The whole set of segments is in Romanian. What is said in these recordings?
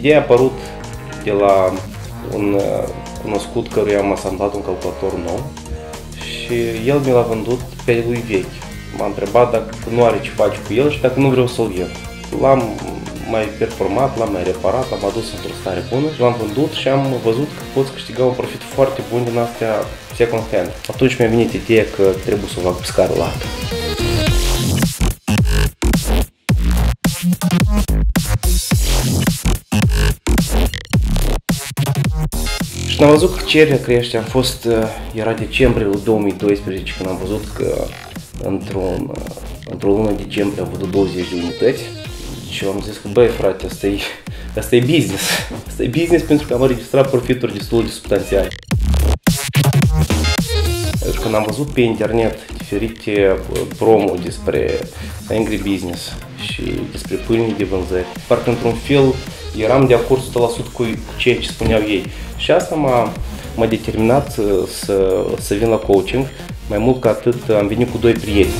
Ideea a apărut de la un cunoscut căruia am asamblat un calculator nou și el mi l-a vândut pe lui vechi. M-a întrebat dacă nu are ce face cu el și dacă nu vreau să-l iau. L-am mai performat, l-am mai reparat, l-am adus într-o stare bună, l-am vândut și am văzut că poți câștiga un profit foarte bun din astea second hand. Atunci mi-a venit ideea că trebuie să o fac pe scară largă. Și am văzut că cererea crește, era decembrie 2012 când am văzut că într-o lună decembrie am văzut 20 de unități și am zis că băi frate, asta e business. Asta e business pentru că am înregistrat profituri destul de substanțiale. Deci când am văzut pe internet diferite promo despre Angry Business și despre pâinii de vânzări, parcă într-un fel eram de acord 100% cu ceea ce spuneau ei. Și asta m-a determinat să vin la coaching. Mai mult ca atât, am venit cu doi prieteni.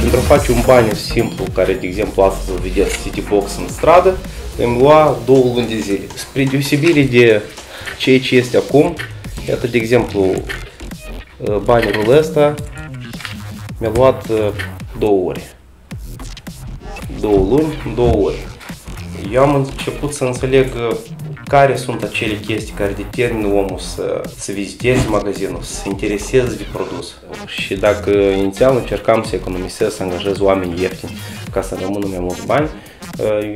Pentru a face un banner simplu, care de exemplu astăzi îl vedeți City Box în stradă, îmi lua 2 luni de zile. Spre deosebire de ceea ce este acum, iată de exemplu bannerul ăsta mi-a luat 2 ore. 2 luni, 2 ore. Eu am început să înțeleg care sunt acele chestii care determină omul să viziteze magazinul, să se intereseze de produs. Și dacă inițial încercam să economisez, să angajez oameni ieftini ca să rămână mai mulți bani,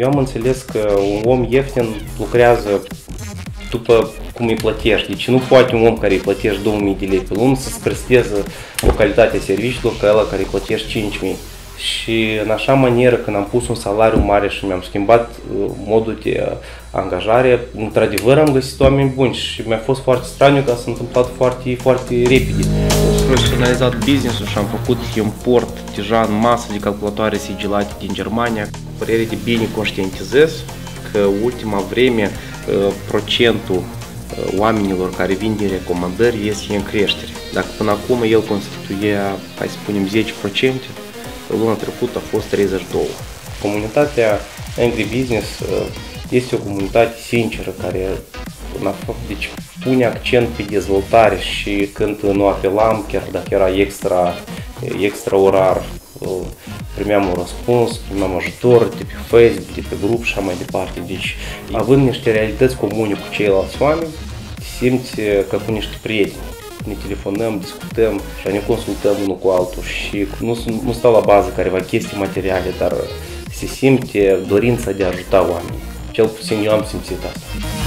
eu am înțeles că un om ieftin lucrează după cum îi plătești. Deci nu poate un om care îi plătești 2000 de lei pe lună să-ți presteze o calitate a serviciilor ca ăla care îi plătești 5000. Și în așa manieră, când am pus un salariu mare și mi-am schimbat modul de angajare, într-adevăr am găsit oameni buni și mi-a fost foarte straniu că s-a întâmplat foarte, foarte repede. Am profesionalizat business-ul și am făcut import deja în masă de calculatoare sigilate din Germania. Părere de bine conștientizez că ultima vreme procentul oamenilor care vin din recomandări este în creștere. Dacă până acum el constituia, hai să spunem, 10%, luna trecută a fost 32. Comunitatea Angry Business este o comunitate sinceră care deci, pune accent pe dezvoltare și când nu apelam, chiar dacă era extraorar, primeam un răspuns, primeam ajutor de pe Facebook, de pe grup și așa mai departe. Deci, având niște realități comune cu ceilalți oameni, simți ca cu niște prieteni. Ne telefonăm, discutăm și ne consultăm unul cu altul și nu stau la bază careva chestii materiale, dar se simte dorința de a ajuta oamenii. Cel puțin eu am simțit asta.